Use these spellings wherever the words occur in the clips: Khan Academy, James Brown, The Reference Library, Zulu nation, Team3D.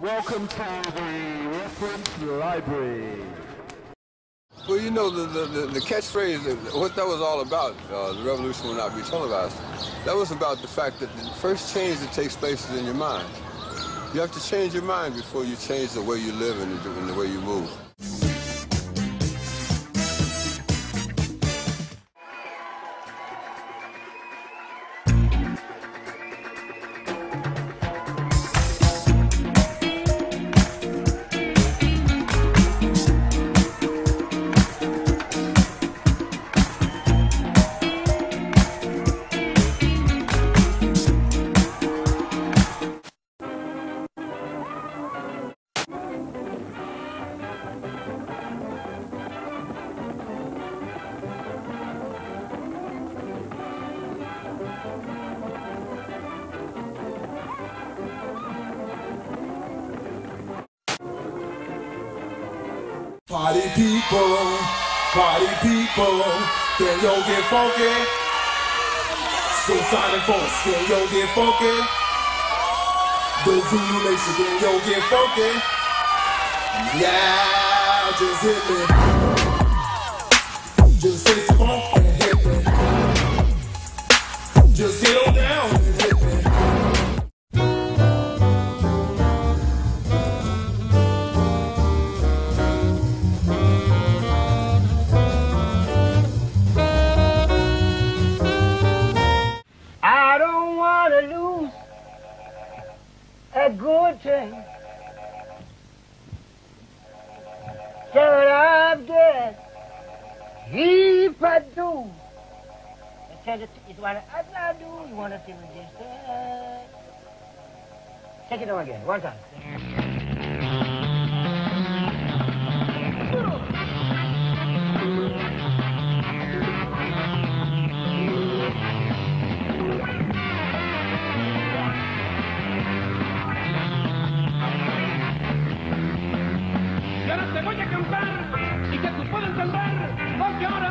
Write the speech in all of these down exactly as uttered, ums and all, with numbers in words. Welcome to the reference library. Well, you know, the, the, the, the catchphrase, what that was all about, uh, the revolution will not be televised, that was about the fact that the first change that takes place is in your mind. You have to change your mind before you change the way you live and the, and the way you move. Party people, party people, can yo get funky? Suicide and Force, can yo get funky? The Zulu Nation, can yo get funky? Yeah, just hit me. Just hit the funk and hit me. Just get on down and hit me. A good thing that I've done, he do. I said it is what I do. You want to see me just that? Take it on again, one time. Y que tú puedes cantar, porque ahora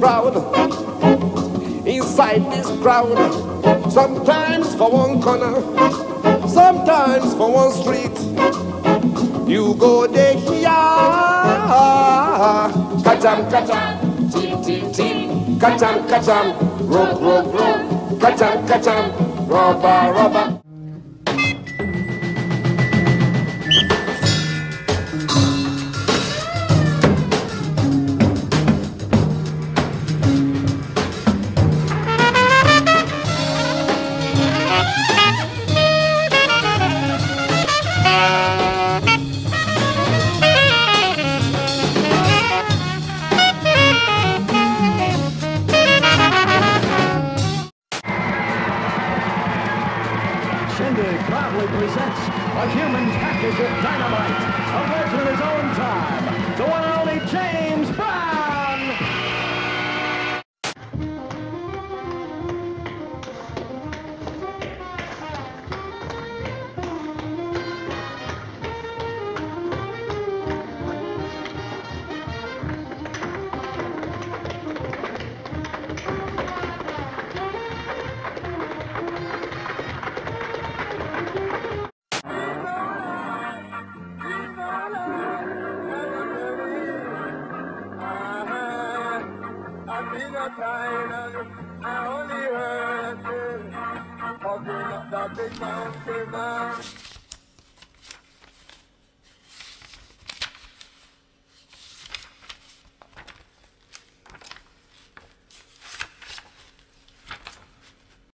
Crowd inside this crowd, sometimes for one corner, sometimes for one street. You go there, here, catch 'em, catch 'em, tip, tip, tip, catch 'em, catch 'em, rope, rope, rope, catch 'em, catch 'em, rubber, rubber. Proudly presents a human package of dynamite, a virgin of his own time, the one and only James Brown.